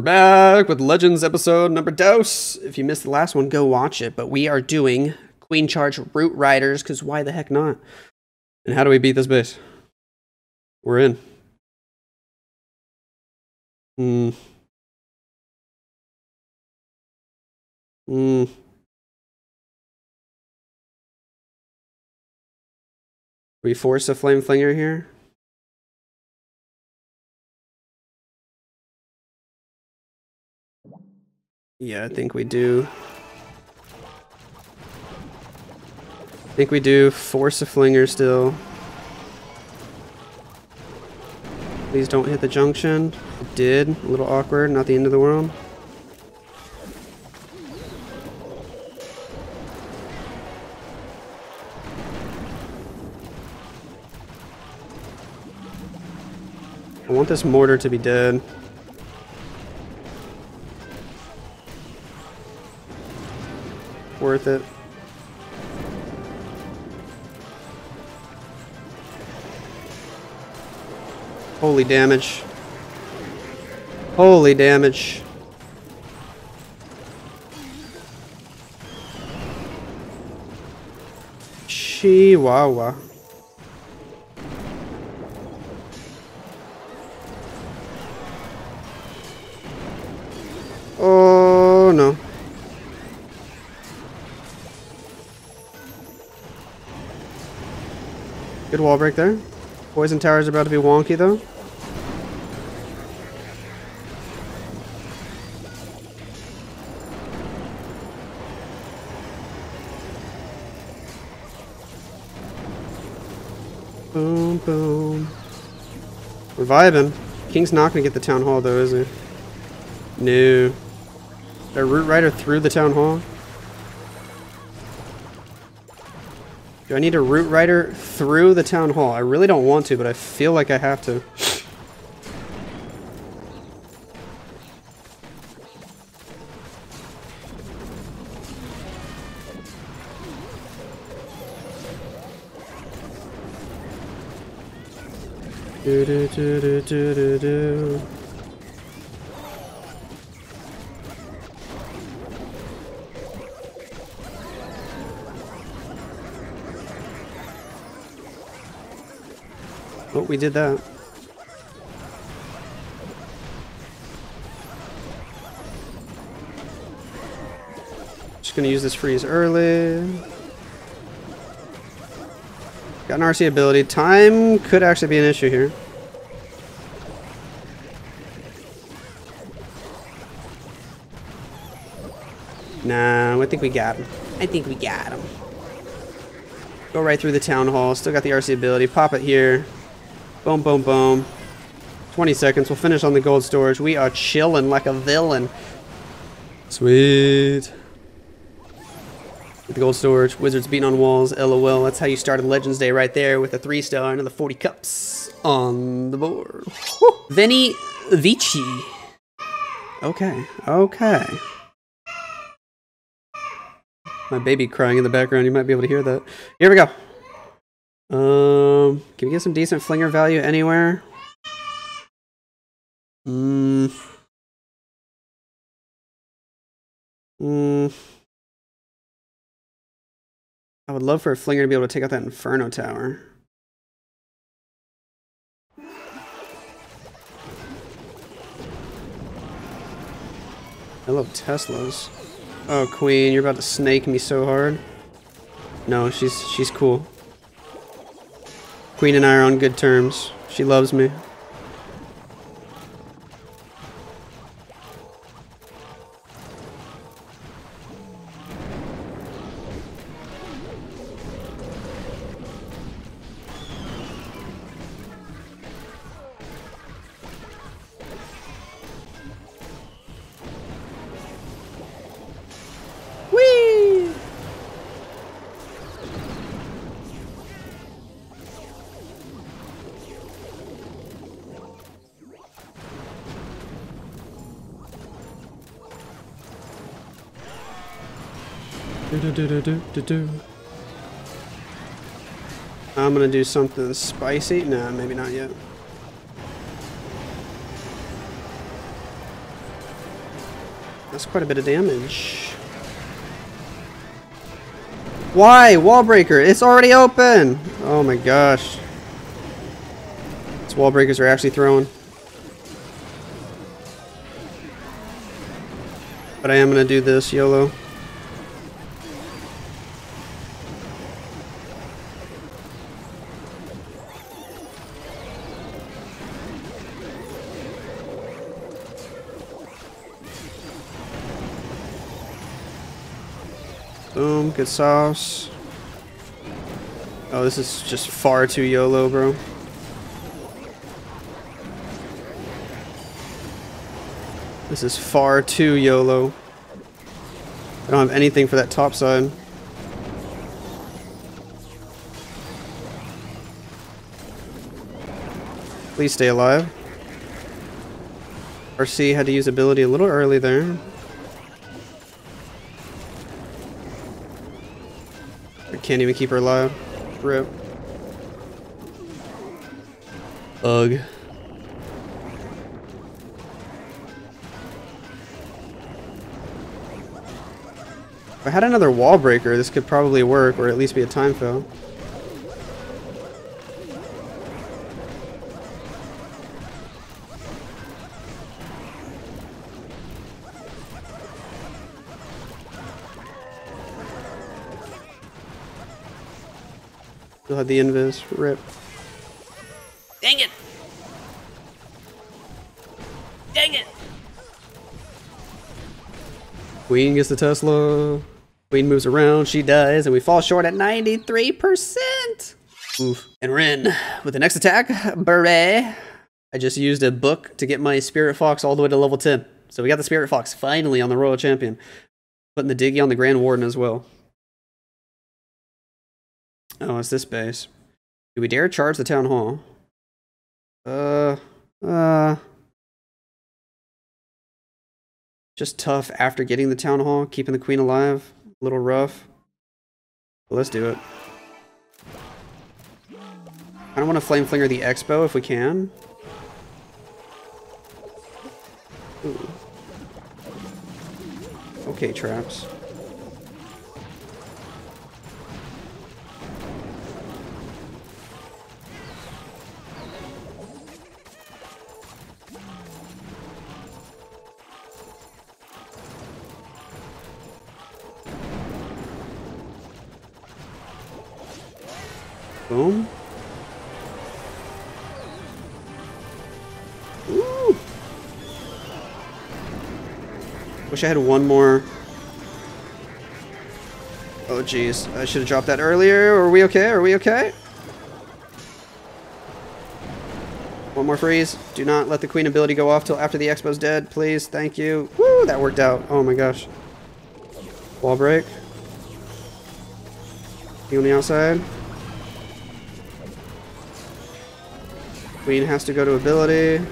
We're back with Legends episode number dos. If you missed the last one, go watch it. But we are doing Queen Charge Root Riders, because why the heck not? And how do we beat this base? We're in. We force a Flame Flinger here. Yeah, I think we do. I think we do force a Flinger still. Please don't hit the junction. It did. A little awkward, not the end of the world. I want this mortar to be dead. Worth it. Holy damage. Holy damage. Chihuahua. Oh no. Good wall break there. Poison tower's about to be wonky though. Boom, boom. We're vibing. King's not gonna get the town hall though, is he? No. Our Root Rider through the town hall. Do I need a Root Rider through the town hall? I really don't want to, but I feel like I have to. Do, do, do, do, do, do, do. Oh, we did that. Just gonna use this freeze early. Got an RC ability. Time could actually be an issue here. Nah, I think we got him. I think we got him. Go right through the town hall. Still got the RC ability. Pop it here. Boom, boom, boom. 20 seconds. We'll finish on the gold storage. We are chilling like a villain. Sweet. Get the gold storage. Wizards beating on walls. LOL. That's how you started Legends Day right there with a 3-star and the 40 cups on the board. Woo. Veni Vici. Okay. Okay. My baby crying in the background. You might be able to hear that. Here we go. Can we get some decent Flinger value anywhere? I would love for a Flinger to be able to take out that Inferno Tower. I love Teslas. Oh, Queen, you're about to snake me so hard. No, she's cool. Queen and I are on good terms. She loves me. I'm gonna do something spicy. Nah, maybe not yet. That's quite a bit of damage. Why? Wallbreaker! It's already open! Oh my gosh. These wallbreakers are actually thrown. But I am going to do this, YOLO. Boom, good sauce. Oh, this is just far too YOLO, bro. This is far too YOLO. I don't have anything for that top side. Please stay alive. RC had to use ability a little early there. Can't even keep her alive. Rip. Ugh. If I had another wall breaker, this could probably work, or at least be a time fail. Still had the invis. Rip. Dang it! Dang it! Queen gets the Tesla. Queen moves around, she dies, and we fall short at 93%! Oof. And we're in with the next attack. Beret. I just used a book to get my Spirit Fox all the way to level 10. So we got the Spirit Fox finally on the Royal Champion. Putting the Diggy on the Grand Warden as well. Oh, it's this base. Do we dare charge the town hall? Just tough after getting the town hall, keeping the queen alive. A little rough. But let's do it. I don't want to Flame Flinger the X-Bow if we can. Ooh. Okay, traps. Boom. Ooh. Wish I had one more. Oh geez, I should have dropped that earlier. Are we okay? Are we okay? One more freeze. Do not let the queen ability go off till after the Expo's dead, please. Thank you. Woo, that worked out. Oh my gosh. Wall break. You on the outside. Queen has to go to ability.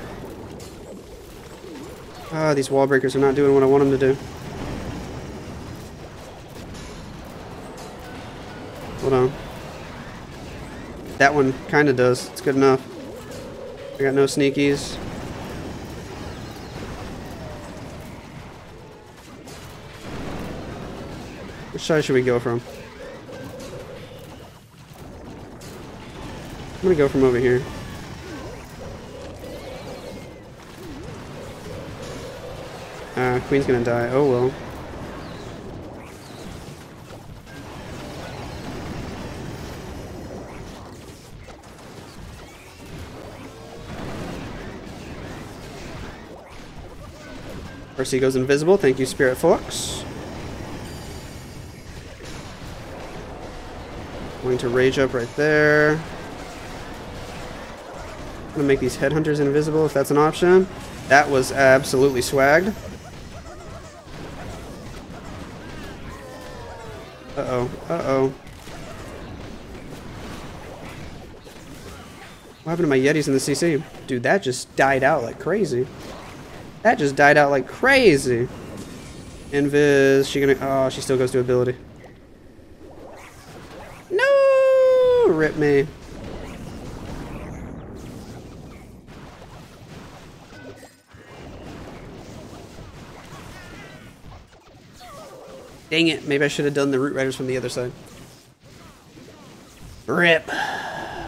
Ah, these wall breakers are not doing what I want them to do. Hold on. That one kind of does. It's good enough. I got no sneakies. Which side should we go from? I'm gonna go from over here. Queen's gonna die. Oh well. First he goes invisible. Thank you, Spirit Fox. Going to rage up right there. I'm gonna make these headhunters invisible if that's an option. That was absolutely swagged. Uh-oh, uh-oh. What happened to my Yetis in the CC? Dude, that just died out like crazy. That just died out like crazy. Invis, she gonna... Oh, she still goes to ability. No! Rip me. Dang it, maybe I should have done the Root Riders from the other side. Rip.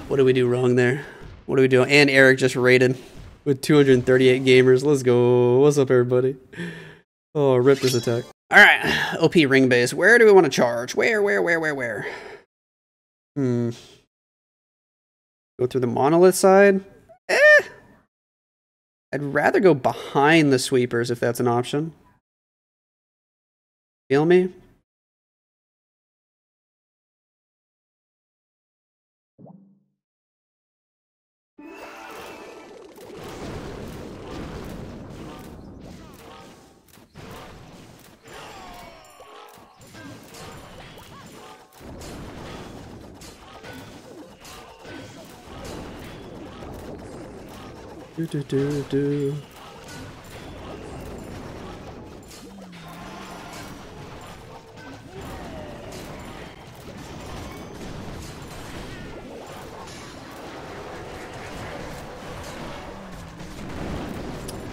What did we do wrong there? What do we do? And Eric just raided with 238 gamers. Let's go. What's up, everybody? Oh, rip this attack. All right, OP ring base. Where do we want to charge? Where? Go through the monolith side? I'd rather go behind the sweepers if that's an option. Feel me?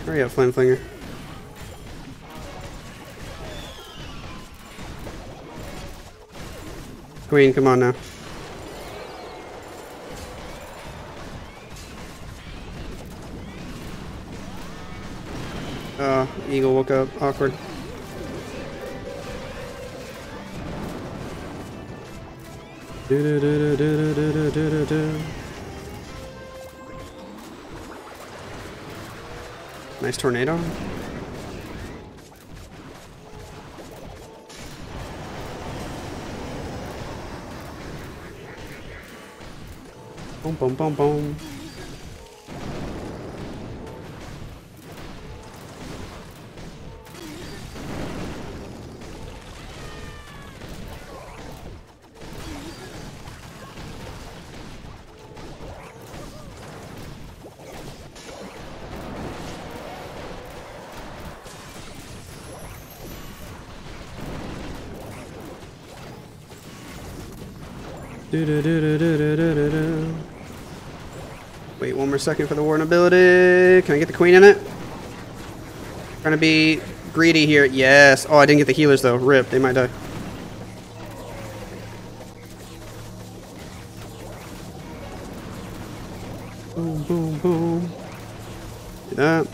Hurry up, Flame Flinger. Queen, come on now. Eagle woke up. Awkward. Nice tornado. Boom, boom, boom, boom. Wait one more second for the Warden ability. Can I get the Queen in it? Trying to be greedy here. Yes. Oh, I didn't get the healers though. Rip. They might die. Boom, boom, boom. Do that.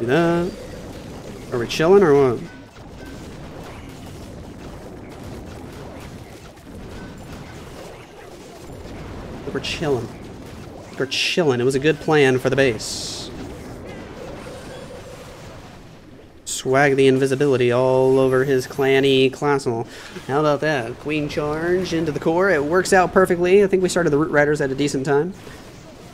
That. Are we chilling or what? We're chilling. We're chilling. It was a good plan for the base. Swag the invisibility all over his clanny classel. How about that? Queen charge into the core. It works out perfectly. I think we started the Root Riders at a decent time.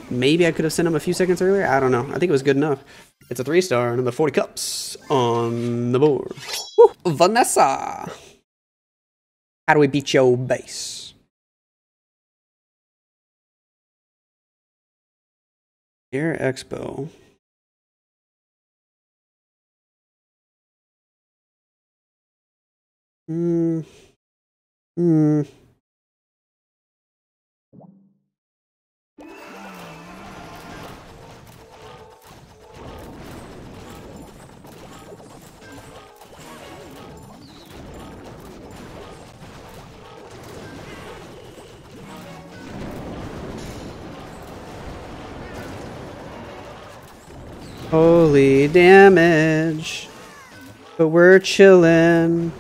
Maybe I could have sent him a few seconds earlier. I don't know. I think it was good enough. It's a 3-star and the 40 cups on the board. Woo, Vanessa! How do we beat your base? Air Expo. Holy damage, but we're chillin'.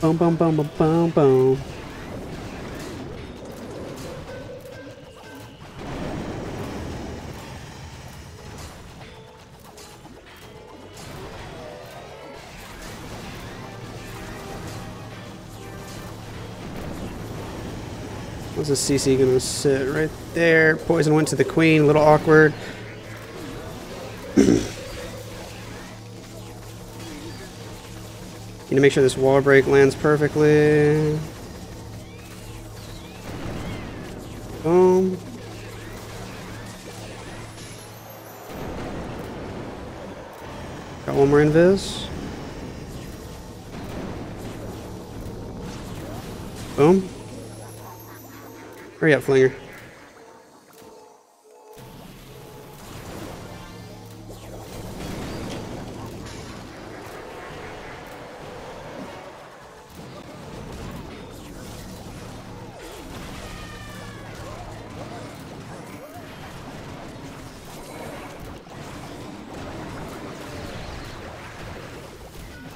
Boom, boom, boom, boom, boom, boom. The CC gonna sit right there. Poison went to the Queen, a little awkward. Need to make sure this wall break lands perfectly. Loom. Got one more invis. Boom. Hurry up, Flinger.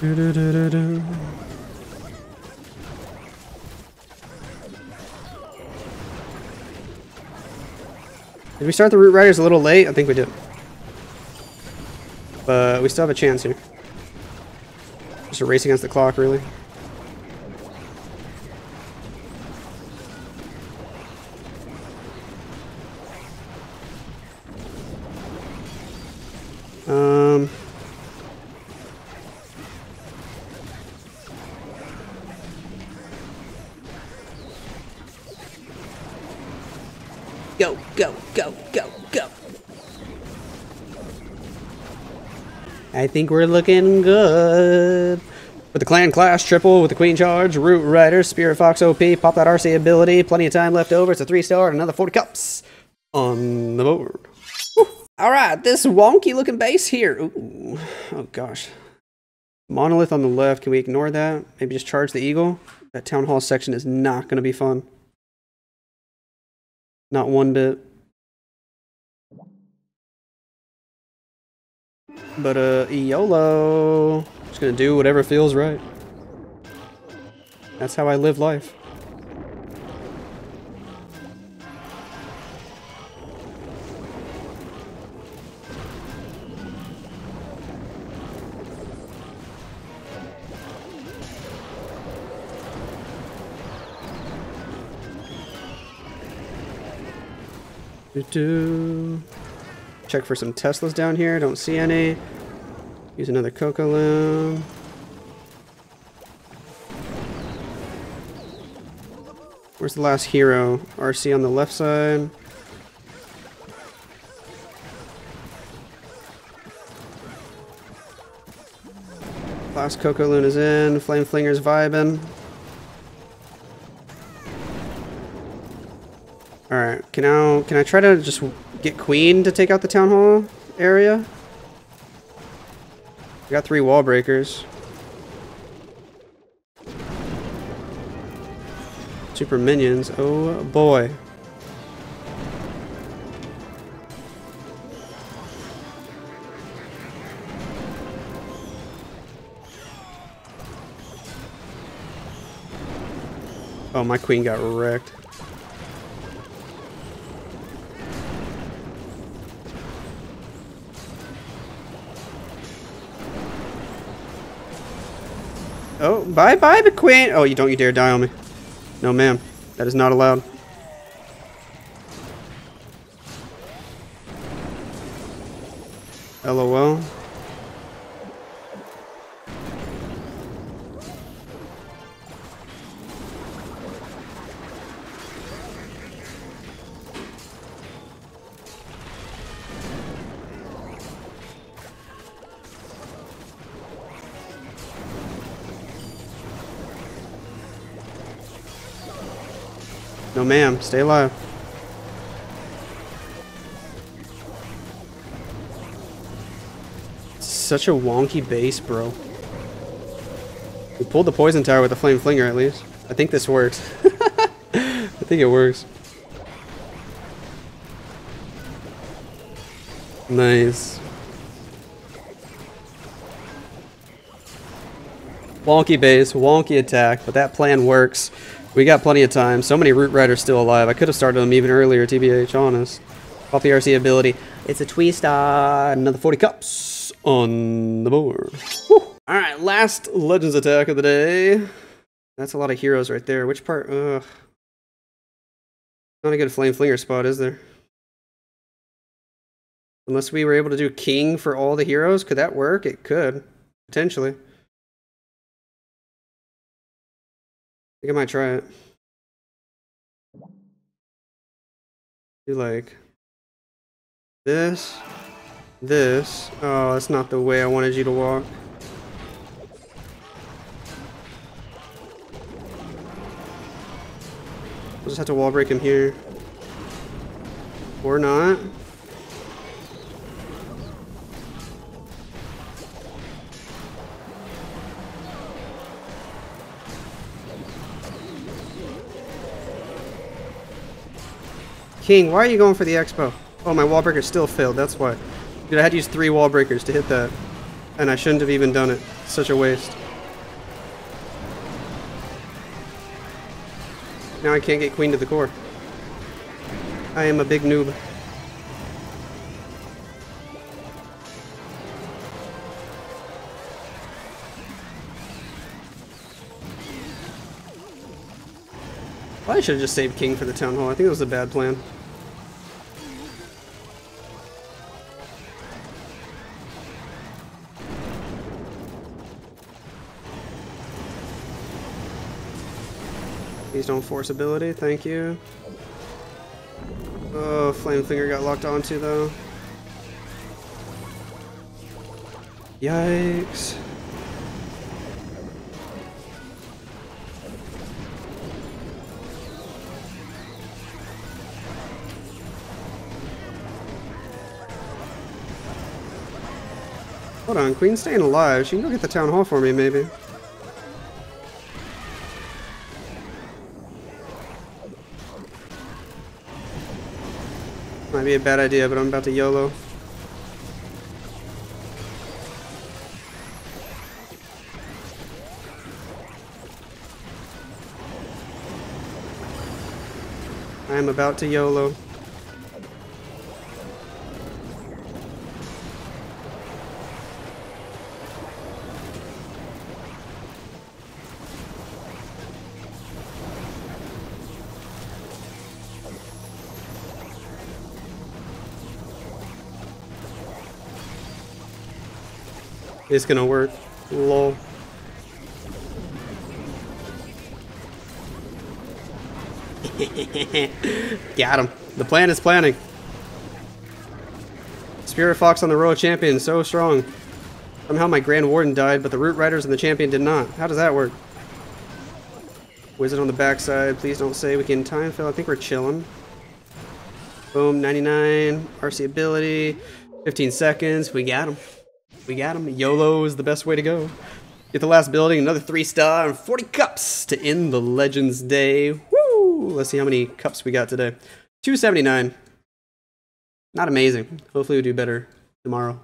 Did we start the Root Riders a little late? I think we did. But we still have a chance here. Just a race against the clock, really. Go, go, go, go, go. I think we're looking good. With the Clan Clash triple, with the Queen Charge, Root Rider, Spirit Fox OP, pop that RC ability. Plenty of time left over. It's a 3-star and another 40 cups on the board. Whew. All right, this wonky looking base here. Ooh. Oh, gosh. Monolith on the left. Can we ignore that? Maybe just charge the Eagle? That Town Hall section is not going to be fun. Not one bit. But, YOLO. Just gonna do whatever feels right. That's how I live life. Check for some Teslas down here. Don't see any. Use another Cocoa Loom. Where's the last hero? RC on the left side. Last Cocoa Loom is in. Flame Flinger's vibing. Alright, can I try to just get Queen to take out the Town Hall area? We got 3 wall breakers. Super minions, oh boy. Oh, my Queen got wrecked. Oh, bye-bye, Queen. Oh, you don't you dare die on me. No, ma'am. That is not allowed. LOL. No, ma'am. Stay alive. Such a wonky base, bro. We pulled the poison tower with a Flame Flinger, at least. I think this works. I think it works. Nice. Wonky base, wonky attack, but that plan works. We got plenty of time. So many Root Riders still alive. I could have started them even earlier, TBH, honest. Pop the RC ability. It's a twista. Another 40 cups on the board. Woo. All right, last Legends attack of the day. That's a lot of heroes right there. Which part? Ugh. Not a good Flame Flinger spot, is there? Unless we were able to do King for all the heroes. Could that work? It could. Potentially. I think I might try it. Do like this, this. Oh, that's not the way I wanted you to walk. I'll just have to wall break him here. Or not. King, why are you going for the X-Bow? Oh, my wall breaker still failed, that's why. Dude, I had to use 3 wall breakers to hit that. And I shouldn't have even done it. It's such a waste. Now I can't get Queen to the core. I am a big noob. Well, I should have just saved King for the Town Hall. I think it was a bad plan. Please don't force ability, thank you. Oh, Flame Flinger got locked onto though. Yikes. Hold on, Queen's staying alive. She can go get the Town Hall for me, maybe. Might be a bad idea, but I'm about to YOLO. I am about to YOLO. It's gonna work. Lol. Got him. The plan is planning. Spirit Fox on the Royal Champion, so strong. Somehow my Grand Warden died, but the Root Riders and the Champion did not. How does that work? Wizard on the backside, please don't say we can time fail. I think we're chilling. Boom, 99. RC ability. 15 seconds. We got him. We got him. YOLO is the best way to go. Get the last building, another 3-star, and 40 cups to end the Legends Day. Woo! Let's see how many cups we got today. 279. Not amazing. Hopefully we'll do better tomorrow.